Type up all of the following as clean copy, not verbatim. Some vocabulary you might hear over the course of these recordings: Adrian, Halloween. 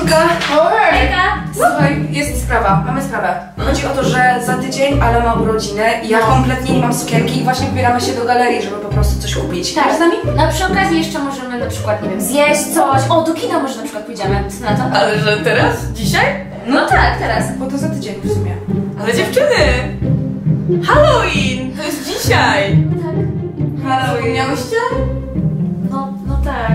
Kasiulka, słuchaj, jest sprawa, mamy sprawę. Chodzi o to, że za tydzień Ala ma urodziny i ja kompletnie nie mam sukienki i właśnie wybieramy się do galerii, żeby po prostu coś kupić. Tak, z nami? No przy okazji jeszcze możemy na przykład, nie wiem, zjeść coś. O, do kina może na przykład pójdziemy, co na to? Ale że teraz? Dzisiaj? No tak, teraz. Bo to za tydzień w sumie. Ale dziewczyny! Halloween! To jest dzisiaj! Tak. Halloween, miałyście? No tak.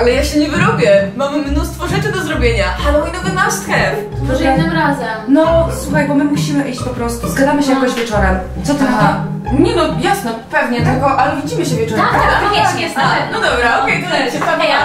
Ale ja się nie wyrobię. Mamy mnóstwo rzeczy do zrobienia. Halloweenowy must have. Może innym razem. No, słuchaj, bo my musimy iść po prostu. Zgadamy się jakoś wieczorem. Co to ma? Nie no, jasno, pewnie, tylko, ale widzimy się wieczorem. Tak, koniecznie jest. No dobra, okej, to lecie. Heja.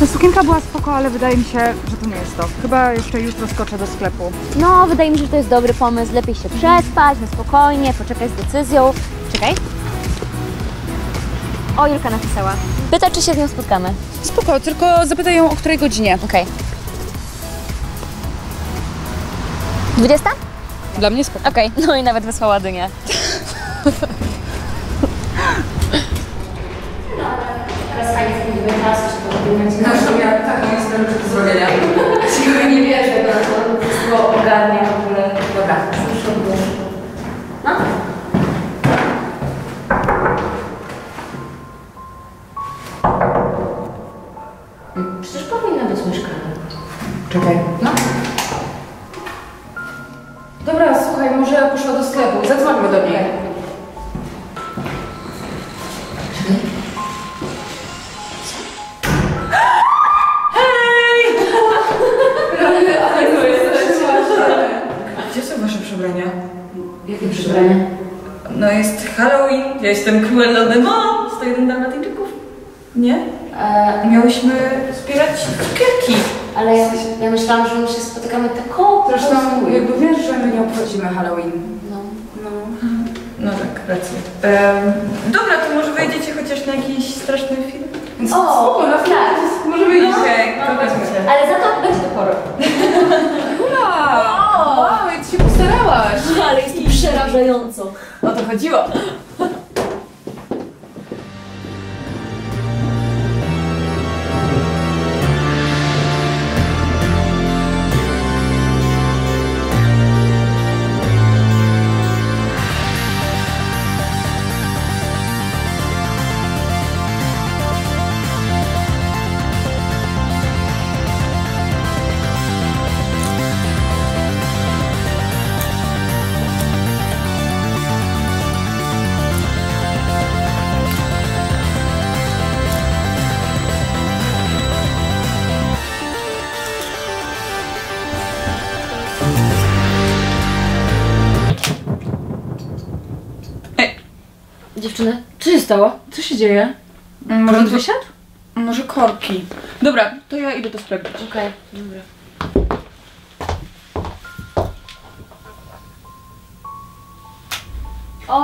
Ta sukienka była spoko, ale wydaje mi się, że to nie jest to. Chyba jeszcze jutro skoczę do sklepu. No, wydaje mi się, że to jest dobry pomysł. Lepiej się przespać, no spokojnie, poczekać z decyzją. Czekaj. O, Julka napisała. Pyta, czy się z nią spotkamy. Spoko, tylko zapytaj ją, o której godzinie. Okej. 20? Dla mnie spoko. Okej, no i nawet wysłała dynię. Teraz fajnie spędzimy czas, czy to robię. No zresztą ja tak nie jestem do zrobienia. Siły nie wierzę, bo to wszystko ogarnia w ogóle. Dobra, zresztą było. No. Przecież powinna być mieszkanie. Czekaj. No. Dobra, słuchaj, może ja poszła do sklepu. Zadzwońmy do niej. Jakie przybranie? No jest Halloween, ja jestem królem demona, 101 dalmatyńczyków. Nie? Miałyśmy zbierać cukierki. Ale ja myślałam, że my się spotykamy taką. Zresztą jakby wiesz, że my nie obchodzimy Halloween. No tak, racja. Dobra, to może wejdziecie chociaż na jakiś straszny film? O, no tak. Może wyjdziecie. Ale za to będzie do poru. Wow, jak się postarałaś! Ale jest to przerażająco. O to chodziło. Dziewczyny, co się stało? Co się dzieje? Może on wysiadł? Może korki. Dobra, to ja idę to sprawdzić. Okej, dobra. O,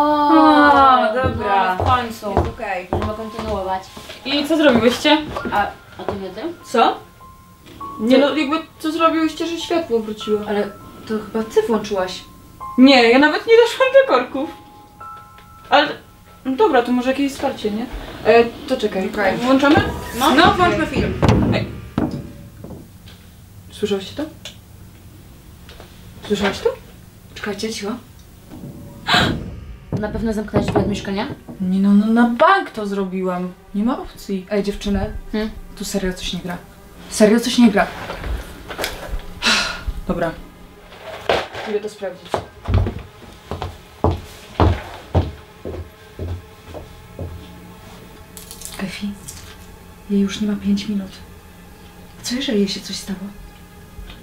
dobra. No, w końcu. Okej, trzeba kontynuować. I co zrobiłyście? A ty nie tym? Co? Nie no, jakby co zrobiłyście, że światło wróciło. Ale to chyba ty włączyłaś. Nie, ja nawet nie doszłam do korków. Ale... No dobra, to może jakieś wsparcie, nie? To czekaj. Okay. Włączamy? No, włączmy film. Ej. Słyszałyście to? Słyszałaś to? Czekajcie, cicho. Na pewno zamknęłaś drzwi od mieszkania? Nie no, na bank to zrobiłam. Nie ma opcji. Ej dziewczyny, tu serio coś nie gra. Serio coś nie gra. Dobra. Idę to sprawdzić. Jej już nie ma 5 minut. Co jeżeli jej się coś stało?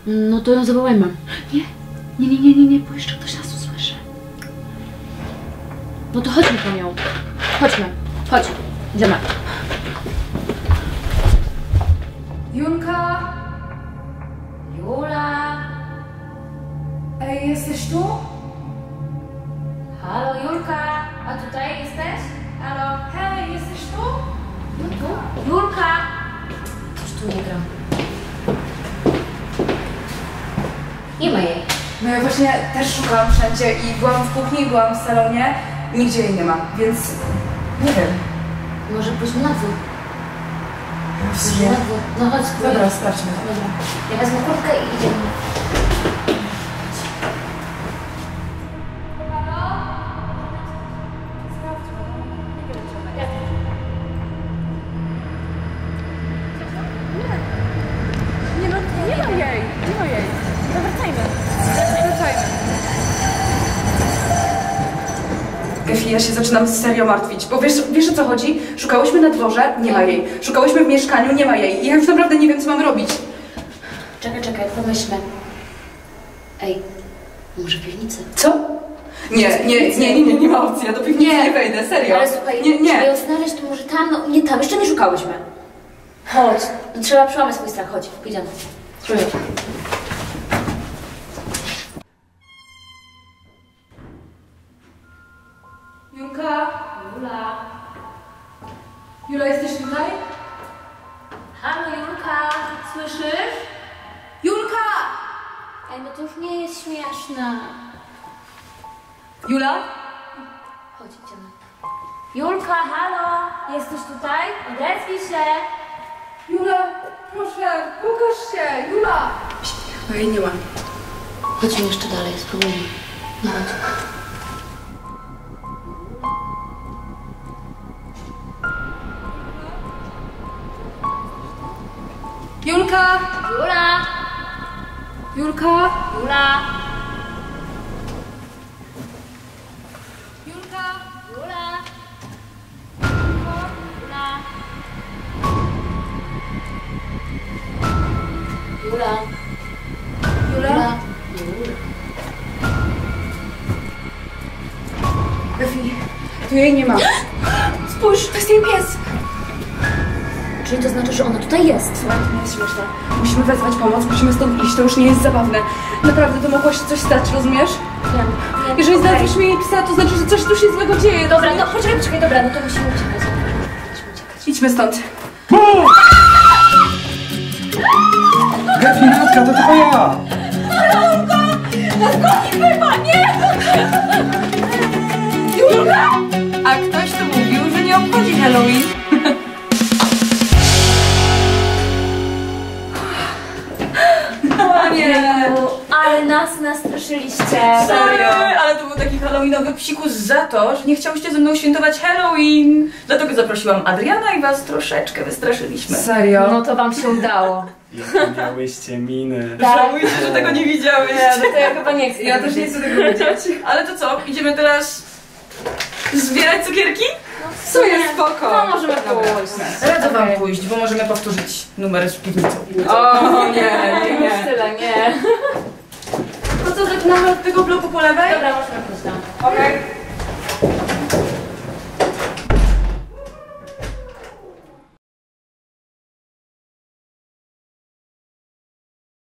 No to ją zawołajmy. Nie, bo jeszcze ktoś nas usłyszy. No to chodźmy po nią. Chodź. Idziemy. Junka? Jula? Ej, jesteś tu? Halo, Jurka? A tutaj jesteś? Halo? Hej, jesteś tu? Jurka? Coś tu nie gra. Nie ma jej. No ja właśnie też szukałam wszędzie i byłam w kuchni, byłam w salonie. Nigdzie jej nie ma, więc nie wiem. Może pójdźmy na dwór. No chodź. Dobra, sprawdźmy. Dobra. Ja wezmę kurtkę i idziemy. Ja się zaczynam serio martwić, bo wiesz o co chodzi? Szukałyśmy na dworze, nie ma jej. Szukałyśmy w mieszkaniu, nie ma jej. Ja już naprawdę nie wiem, co mam robić. Czekaj, pomyślmy. Ej, może piwnicy? Co? Nie, nie ma opcji, ja do piwnicy nie wejdę, serio. Ale słuchaj, żeby ją znaleźć, to może tam, no nie tam, jeszcze nie szukałyśmy. Chodź, trzeba przełamać swój strach, chodź, pójdziemy. Trójmy. Jula, jesteś tutaj? Halo, Julka, słyszysz? Julka! Ej, no to już nie jest śmieszne. Jula? Chodź, idziemy. Julka, halo, jesteś tutaj? Odezwij się. Jula, proszę, pokaż się, Jula! Chyba jej nie ma. Chodźmy jeszcze dalej, spróbujmy. No chodź. Julka! Jula! Julka! Jula! Julka! Jula! Julka! Jula! Jula! Jula! Efi, tu jej nie ma. Spójrz, to jest jej pies! Czyli to znaczy, że ona tutaj jest. Słuchaj, to nie jest śmieszne. Musimy wezwać pomoc, musimy stąd iść, to już nie jest zabawne. Naprawdę, to mogło się coś stać, rozumiesz? Wiem. Jeżeli znajdziesz mi psa, to znaczy, że coś tu się złego dzieje. Dobra, no poczekaj, dobra, no to musimy uciekać. Idźmy stąd. BUM! Gafinacka, to tylko ja! Julka! No zgoni chyba, nie! Julka! A ktoś tu mówił, że nie obchodzi Halloween. Ale nas nastraszyliście. Serio? Ale to był taki halloweenowy psikus za to, że nie chciałyście ze mną świętować Halloween. Dlatego zaprosiłam Adriana i was troszeczkę wystraszyliśmy. Serio? No to wam się udało. Jak miałyście miny. Tak? Żałujcie, że tego nie widziałyście. Nie, to ja chyba nie chcę. Ja też nie chcę tego widzieć. Ale to co? Idziemy teraz zbierać cukierki? No w sumie spoko. No możemy pójść. Radzę wam pójść, bo możemy powtórzyć numer z piwnicą. O nie. Już tyle, nie. To co, zaczynamy od tego bloku po lewej? Dobra, można pójść tam. Okej.